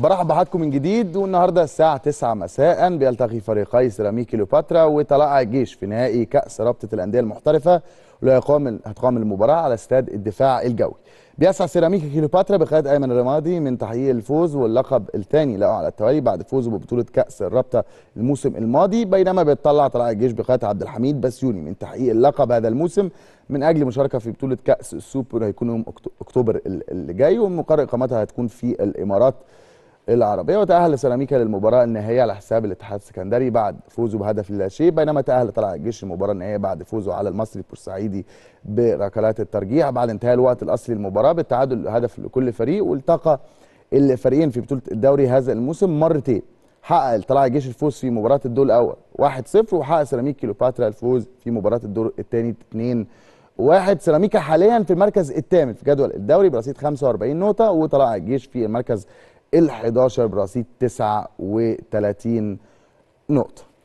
برحب بحضراتكم من جديد، والنهارده الساعة 9 مساء بيلتقي فريقي سيراميكا كليوباترا وطلائع الجيش في نهائي كأس رابطة الأندية المحترفة، هتقام المباراة على استاد الدفاع الجوي. بيسعى سيراميكا كليوباترا بقيادة أيمن الرمادي من تحقيق الفوز واللقب الثاني له على التوالي بعد فوزه ببطولة كأس الرابطة الموسم الماضي، بينما بيتطلع طلائع الجيش بقيادة عبد الحميد بسيوني من تحقيق اللقب هذا الموسم من أجل مشاركة في بطولة كأس السوبر، هيكون يوم أكتوبر اللي جاي، ومقر إقامتها هتكون في الإمارات العربية. وتأهل سيراميكا للمباراة النهائية على حساب الاتحاد السكندري بعد فوزه بهدف لا شيء، بينما تأهل طلائع الجيش المباراة النهائية بعد فوزه على المصري بورسعيدي بركلات الترجيح بعد انتهاء الوقت الأصلي للمباراة بالتعادل هدف لكل فريق. والتقى الفريقين في بطولة الدوري هذا الموسم مرتين، حقق طلائع الجيش الفوز في مباراة الدور الأول 1-0، وحقق سيراميكا كليوباترا الفوز في مباراة الدور الثاني 2-1. سيراميكا حاليا في المركز الثامن في جدول الدوري برصيد 45 نقطة، وطلائع الجيش في المركز ال11 برصيد 39 نقطة.